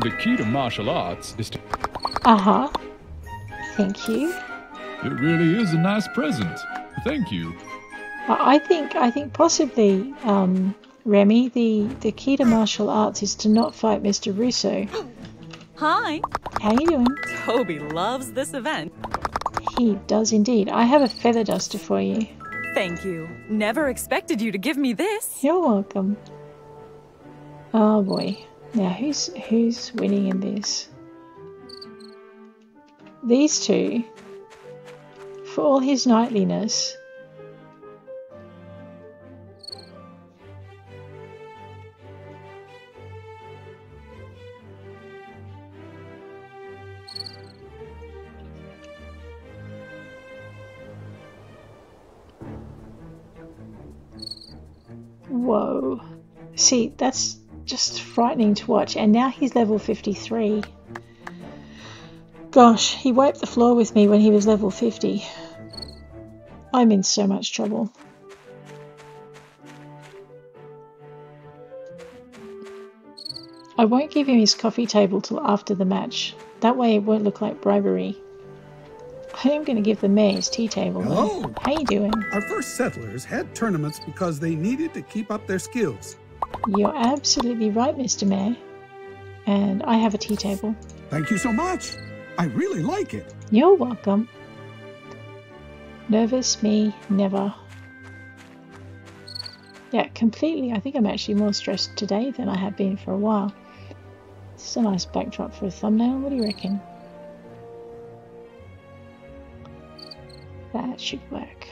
The key to martial arts is to... uh-huh. Thank you. It really is a nice present. Thank you. I think possibly, Remy, the key to martial arts is to not fight Mr. Russo. Hi. How you doing? Toby loves this event. He does indeed. I have a feather duster for you. Thank you. Never expected you to give me this. You're welcome. Oh boy. Now who's winning in this? These two, for all his knightliness. Whoa. See, that's just frightening to watch. And now he's level 53. Gosh, he wiped the floor with me when he was level 50. I'm in so much trouble. I won't give him his coffee table till after the match. That way it won't look like bribery. I am going to give the mayor his tea table. Hello. How you doing? Our first settlers had tournaments because they needed to keep up their skills. You're absolutely right, Mr. Mayor. And I have a tea table. Thank you so much. I really like it. You're welcome. Nervous me never. Yeah, completely. I think I'm actually more stressed today than I have been for a while. This is a nice backdrop for a thumbnail. What do you reckon? That should work.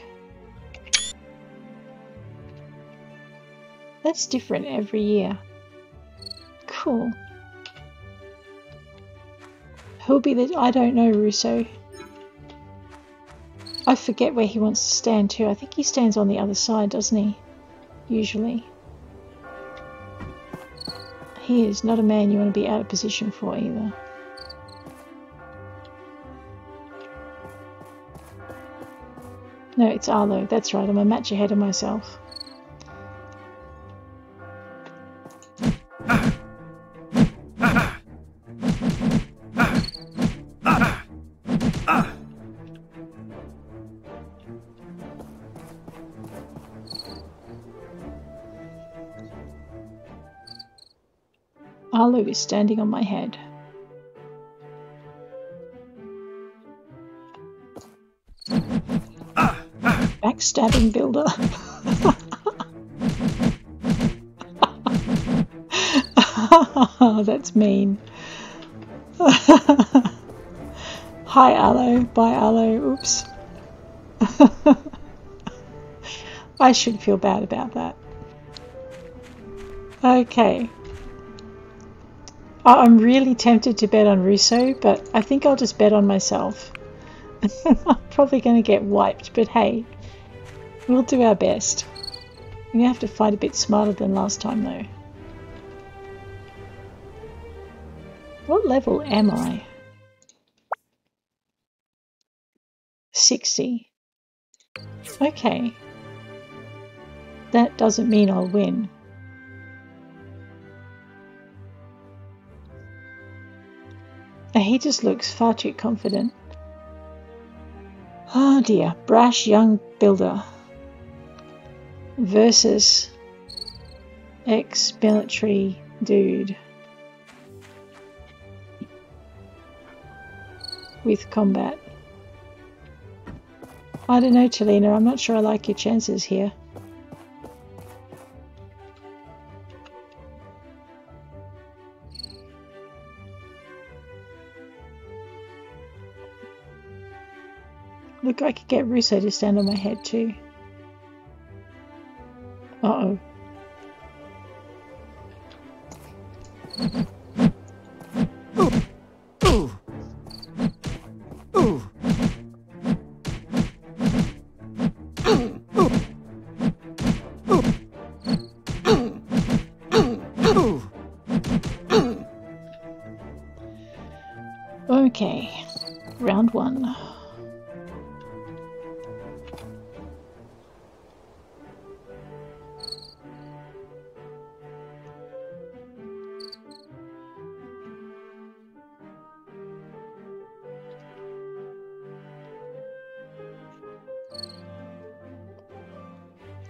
That's different every year. Cool. Who'll be the... I don't know, Russo. I forget where he wants to stand too. I think he stands on the other side, doesn't he? Usually. He is not a man you want to be out of position for either. No, it's Arlo. That's right. I'm a match ahead of myself. Arlo is standing on my head. Backstabbing builder. That's mean. Hi Arlo, bye Arlo, oops. I should feel bad about that. Okay. I'm really tempted to bet on Russo, but I think I'll just bet on myself. I'm probably going to get wiped, but hey, we'll do our best. We're going to have to fight a bit smarter than last time, though. What level am I? 60. Okay. That doesn't mean I'll win. He just looks far too confident. Oh dear, brash young builder versus ex-military dude with combat. I don't know, Talina, I'm not sure I like your chances here. Look, I could get Russo to stand on my head too. Uh-oh. Ooh. Ooh. Ooh. Okay, round one.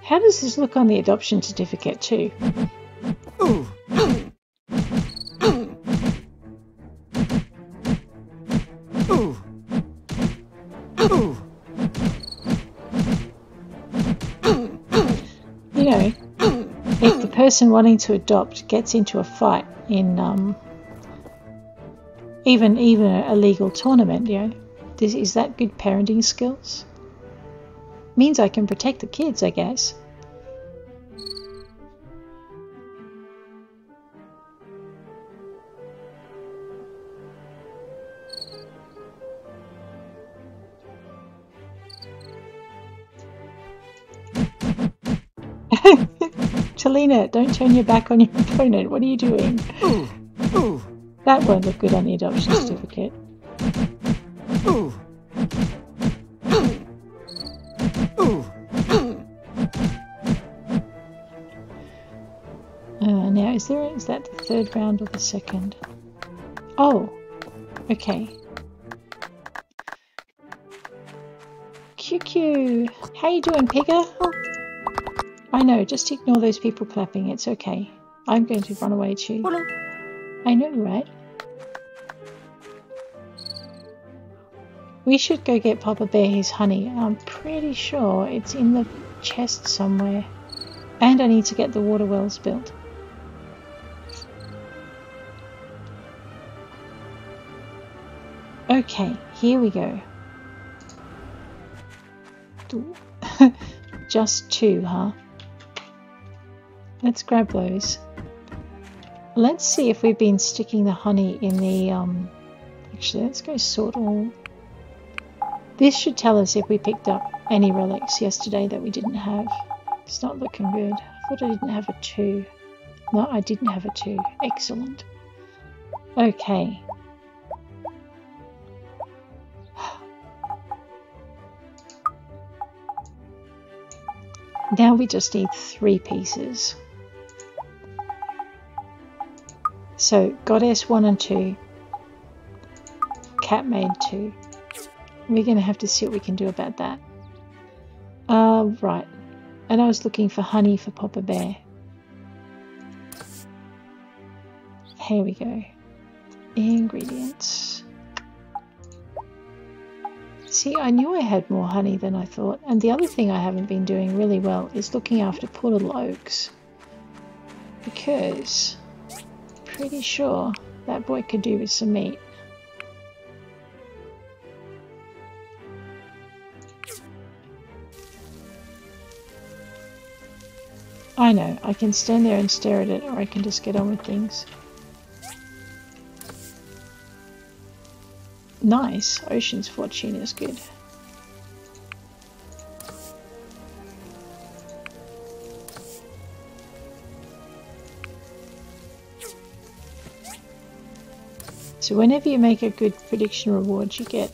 How does this look on the adoption certificate too? Ooh. Ooh. Ooh. Ooh. You know, if the person wanting to adopt gets into a fight in even a legal tournament, you know, is that good parenting skills? Means I can protect the kids, I guess. Talina, don't turn your back on your opponent. What are you doing? That won't look good on the adoption certificate. Now, is that the third round or the second? Oh, okay. QQ, how you doing, Pigger? I know, just ignore those people clapping, it's okay. I'm going to run away too. Hello. I know, right? We should go get Papa Bear his honey. I'm pretty sure it's in the chest somewhere. And I need to get the water wells built. Okay, here we go. Just two, huh? Let's grab those. Let's see if we've been sticking the honey in the... actually, let's go sort all. This should tell us if we picked up any relics yesterday that we didn't have. It's not looking good. I thought I didn't have a 2. No, I didn't have a 2. Excellent. Okay. Now we just need 3 pieces. So, Goddess 1 and 2. Cat Maid 2. We're going to have to see what we can do about that. Right. And I was looking for honey for Papa Bear. Here we go. Ingredients. See, I knew I had more honey than I thought, and the other thing I haven't been doing really well is looking after poor little Oaks, because I'm pretty sure that boy could do with some meat. I know, I can stand there and stare at it, or I can just get on with things. Nice. Ocean's Fortune is good. So whenever you make a good prediction reward, you get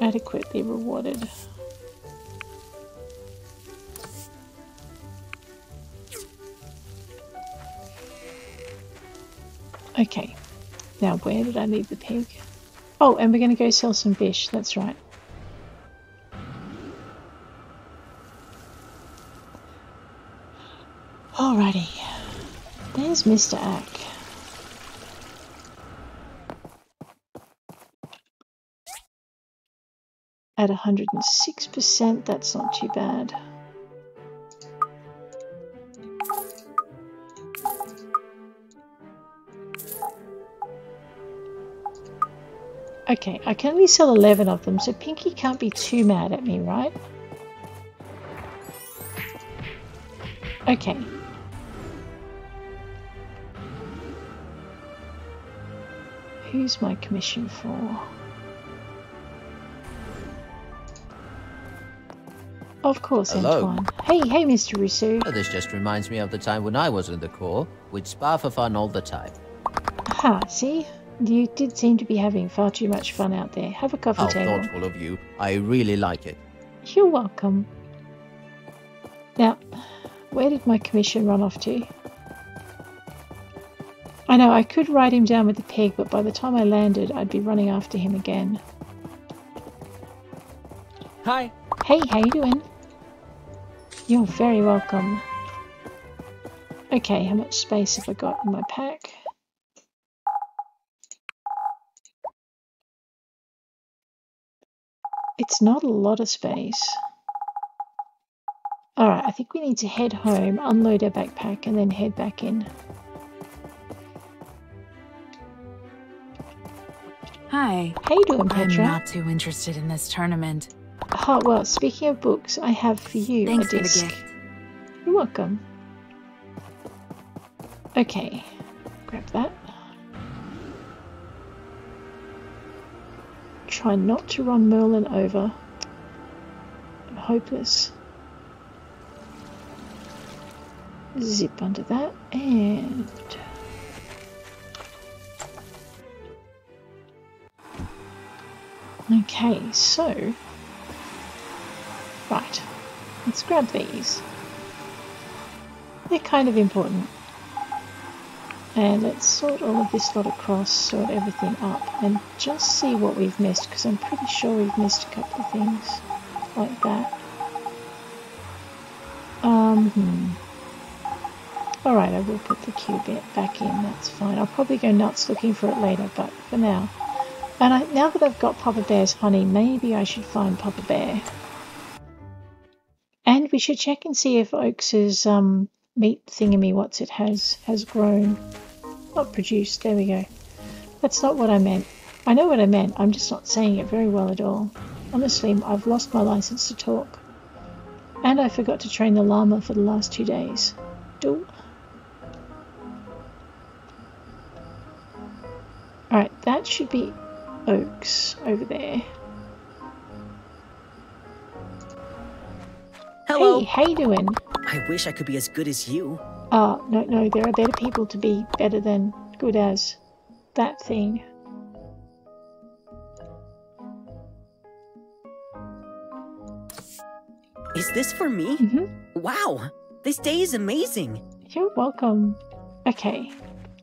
adequately rewarded. Okay. Now where did I leave the pig? Oh, and we're going to go sell some fish, that's right. Alrighty, there's Mr. Ack. At 106%, that's not too bad. Okay, I can only sell 11 of them, so Pinky can't be too mad at me, right? Okay. Who's my commission for? Of course, hello. Antoine. Hey, Mr. Rousseau. Oh, this just reminds me of the time when I was in the Corps. We'd spar for fun all the time. Aha, see? You did seem to be having far too much fun out there. Have a coffee table. How thoughtful of you. I really like it. You're welcome. Now, where did my commission run off to? I know, I could ride him down with the pig, but by the time I landed, I'd be running after him again. Hi. Hey, how you doing? You're very welcome. Okay, how much space have I got in my pack? It's not a lot of space. Alright, I think we need to head home, unload our backpack, and then head back in. Hi. How you doing, Petra? I'm not too interested in this tournament. Oh, well, speaking of books, I have for you a disc. Thanks for the gift. You're welcome. Okay, grab that. Try not to run Merlin over. I'm hopeless. zip onto that and okay, so right, let's grab these. They're kind of important. And let's sort all of this lot across, sort everything up, and just see what we've missed, because I'm pretty sure we've missed a couple of things like that. Alright, I will put the cube back in, that's fine. I'll probably go nuts looking for it later, but for now. And now that I've got Papa Bear's honey, maybe I should find Papa Bear. And we should check and see if Oaks's meat thingamy, what's it has grown. Not produced, there we go. That's not what I meant. I know what I meant, I'm just not saying it very well at all. Honestly, I've lost my license to talk. And I forgot to train the llama for the last 2 days. Duh. Alright, that should be Oaks over there. Hello. Hey, how you doing? I wish I could be as good as you. Ah, no, there are better people to be better than good as that thing. Is this for me? Mm-hmm. Wow, this day is amazing. You're welcome. Okay,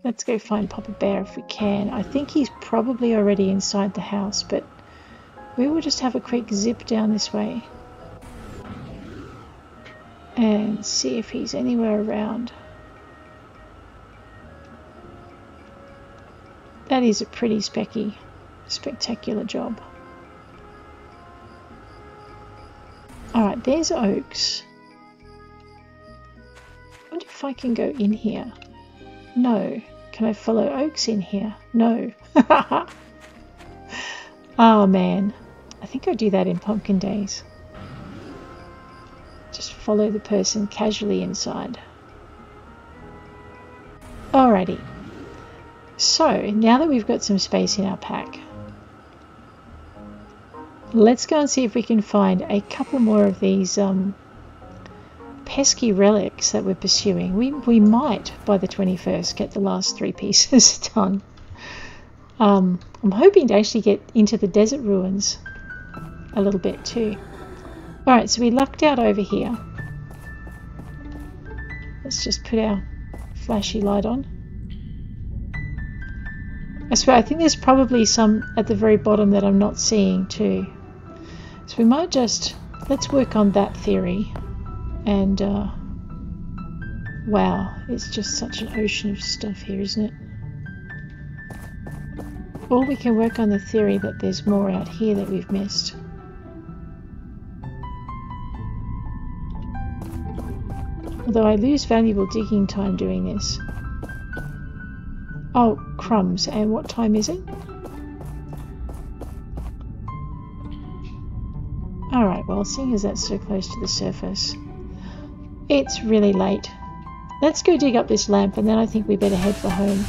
let's go find Papa Bear if we can. I think he's probably already inside the house, but we will just have a quick zip down this way. And see if he's anywhere around. That is a pretty spectacular job. Alright, there's Oaks. I wonder if I can go in here. No. Can I follow Oaks in here? No. Oh man. I think I do that in Pumpkin Days. Just follow the person casually inside. Alrighty. So, now that we've got some space in our pack, let's go and see if we can find a couple more of these pesky relics that we're pursuing. We might, by the 21st, get the last 3 pieces done. I'm hoping to actually get into the desert ruins a little bit too. Alright, so we lucked out over here. Let's just put our flashy light on. I swear, I think there's probably some at the very bottom that I'm not seeing too. So we might just, let's work on that theory. And, wow, it's just such an ocean of stuff here, isn't it? Or we can work on the theory that there's more out here that we've missed. Although I lose valuable digging time doing this. Oh, crumbs. And what time is it? Alright, well, seeing as that's so close to the surface, it's really late. Let's go dig up this lamp and then I think we better head for home.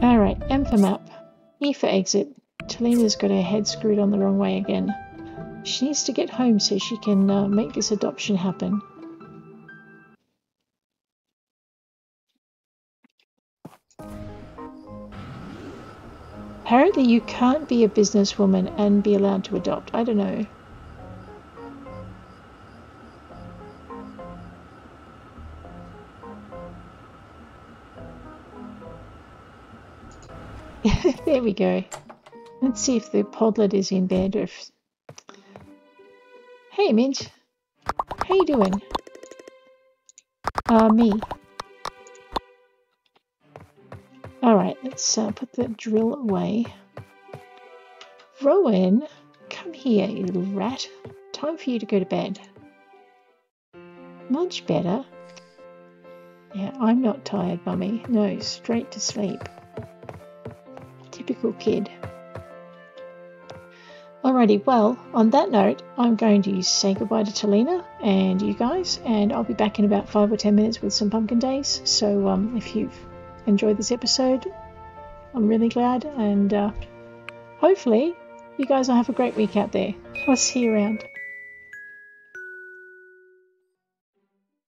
Alright, M for map, E for exit. Talina's got her head screwed on the wrong way again. She needs to get home so she can make this adoption happen. Apparently you can't be a businesswoman and be allowed to adopt. I don't know. There we go. Let's see if the podlet is in bed or if... Hey Mint, how you doing? Me. Alright, let's put the drill away. Rowan, come here you little rat. Time for you to go to bed. Much better. Yeah, I'm not tired, mummy. No, straight to sleep. Typical kid. Alrighty, well, on that note, I'm going to say goodbye to Talina and you guys, and I'll be back in about 5 or 10 minutes with some Pumpkin Days. So if you've enjoyed this episode, I'm really glad, and hopefully you guys will have a great week out there. I'll see you around.